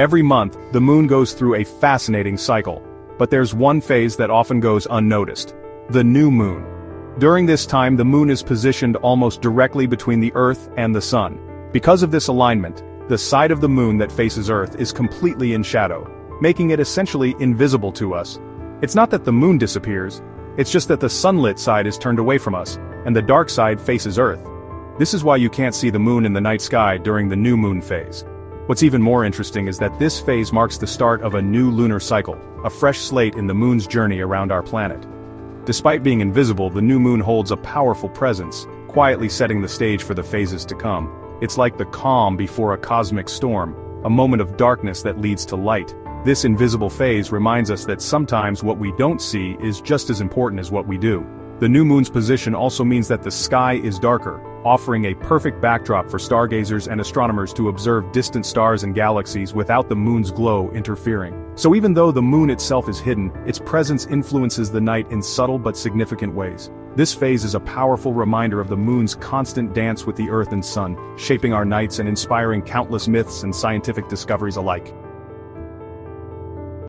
Every month, the moon goes through a fascinating cycle, but there's one phase that often goes unnoticed: the new moon. During this time, the moon is positioned almost directly between the Earth and the sun. Because of this alignment, the side of the moon that faces Earth is completely in shadow, making it essentially invisible to us. It's not that the moon disappears, it's just that the sunlit side is turned away from us, and the dark side faces Earth. This is why you can't see the moon in the night sky during the new moon phase. What's even more interesting is that this phase marks the start of a new lunar cycle, a fresh slate in the moon's journey around our planet. Despite being invisible, the new moon holds a powerful presence, quietly setting the stage for the phases to come. It's like the calm before a cosmic storm, a moment of darkness that leads to light. This invisible phase reminds us that sometimes what we don't see is just as important as what we do. The new moon's position also means that the sky is darker, offering a perfect backdrop for stargazers and astronomers to observe distant stars and galaxies without the moon's glow interfering. So even though the moon itself is hidden, its presence influences the night in subtle but significant ways. This phase is a powerful reminder of the moon's constant dance with the Earth and sun, shaping our nights and inspiring countless myths and scientific discoveries alike.